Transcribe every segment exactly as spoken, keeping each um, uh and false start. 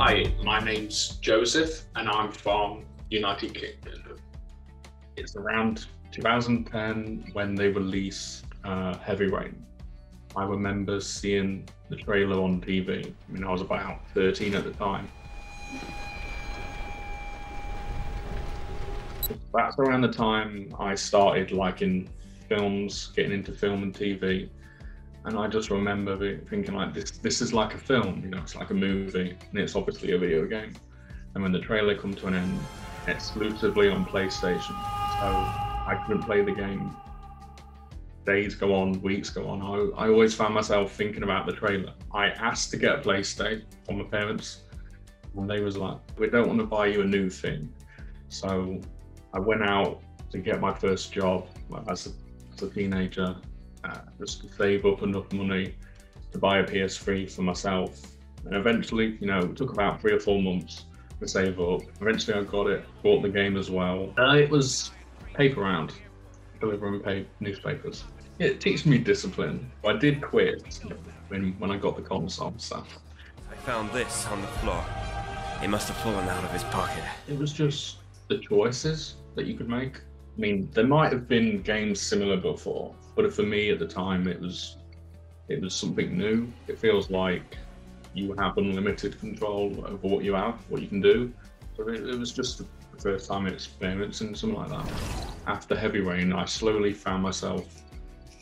Hi, my name's Joseph and I'm from United Kingdom. It's around two thousand ten when they released uh, Heavy Rain. I remember seeing the trailer on T V. I mean, I was about thirteen at the time. That's around the time I started liking films, getting into film and T V. And I just remember thinking like, this this is like a film, you know, it's like a movie, and it's obviously a video game. And when the trailer come to an end, exclusively on PlayStation, so I couldn't play the game. Days go on, weeks go on. I, I always found myself thinking about the trailer. I asked to get a PlayStation from my parents, and they was like, we don't want to buy you a new thing. So I went out to get my first job as a, as a teenager, Uh, just to save up enough money to buy a P S three for myself. And eventually, you know, it took about three or four months to save up. Eventually I got it, bought the game as well. Uh, it was paper round, delivering paper, newspapers. It teaches me discipline. I did quit when, when I got the console and stuff. I found this on the floor. It must have fallen out of his pocket. It was just the choices that you could make. I mean, there might have been games similar before, but for me at the time, it was it was something new. It feels like you have unlimited control over what you have, what you can do. So it, it was just the first time experiencing something like that. After Heavy Rain, I slowly found myself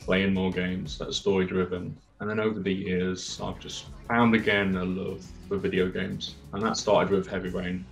playing more games that are story-driven. And then over the years, I've just found again a love for video games. And that started with Heavy Rain.